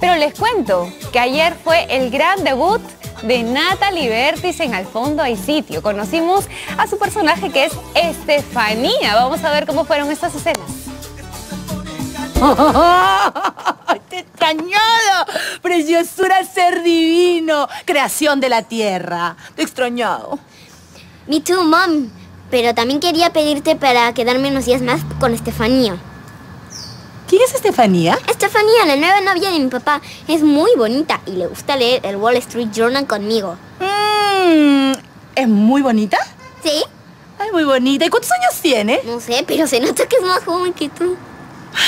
Pero les cuento que ayer fue el gran debut de Natalie Vértiz en Al Fondo Hay Sitio. Conocimos a su personaje, que es Estefania. Vamos a ver cómo fueron estas escenas. ¡Extrañado! ¡Preciosura, ser divino! ¡Creación de la tierra! ¡Te he extrañado! Me too, Mom. Pero también quería pedirte para quedarme unos días más con Estefania. ¿Quién es Estefania? Estefania, la nueva novia de mi papá. Es muy bonita y le gusta leer el Wall Street Journal conmigo. ¿Es muy bonita? Sí. Ay, muy bonita. ¿Y cuántos años tiene? No sé, pero se nota que es más joven que tú.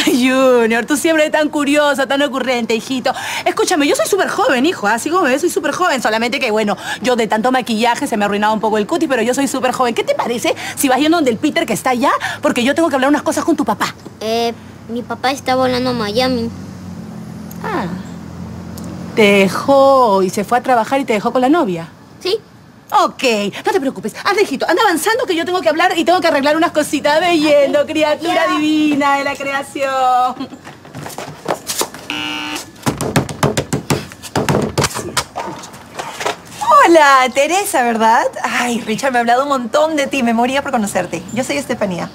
Ay, Junior, tú siempre eres tan curiosa, tan ocurrente, hijito. Escúchame, yo soy súper joven, hijo, así como ves, soy súper joven. Solamente que, bueno, yo de tanto maquillaje se me arruinaba un poco el cutis, pero yo soy súper joven. ¿Qué te parece si vas yendo donde el Peter, que está allá? Porque yo tengo que hablar unas cosas con tu papá. Mi papá está volando a Miami. Ah. Te dejó y se fue a trabajar y te dejó con la novia. Sí. Ok, no te preocupes. Anda, hijito, anda avanzando, que yo tengo que hablar y tengo que arreglar unas cositas. Ve yendo, criatura divina de la creación. Hola, Teresa, ¿verdad? Ay, Richard me ha hablado un montón de ti. Me moría por conocerte. Yo soy Estefania.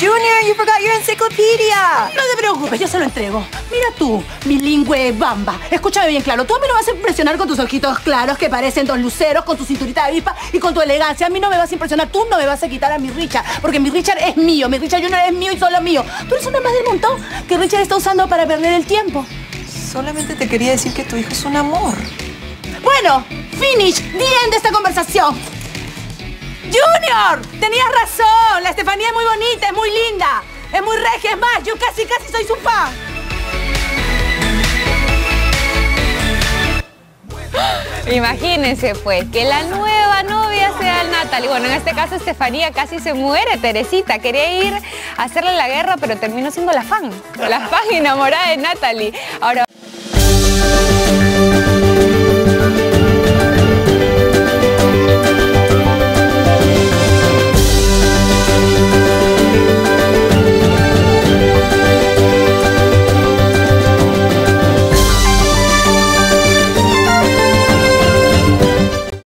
Junior, you forgot your encyclopedia. No te preocupes, yo se lo entrego. Mira tú, mi lingüe bamba. Escúchame bien claro, tú a mí no vas a impresionar con tus ojitos claros que parecen dos luceros, con tu cinturita de avispa y con tu elegancia. A mí no me vas a impresionar, tú no me vas a quitar a mi Richard, porque mi Richard es mío, mi Richard Junior es mío y solo mío. Tú eres una más del montón que Richard está usando para perder el tiempo. Solamente te quería decir que tu hijo es un amor. Bueno, finish, the end de esta conversación. ¡Junior! ¡Tenías razón! La Estefanía es muy bonita, es muy linda, es muy regia, es más, yo casi soy su papá. Imagínense, pues, que la nueva novia sea Natalie. Bueno, en este caso, Estefanía casi se muere, Teresita. Quería ir a hacerle la guerra, pero terminó siendo la fan enamorada de Natalie. Ahora...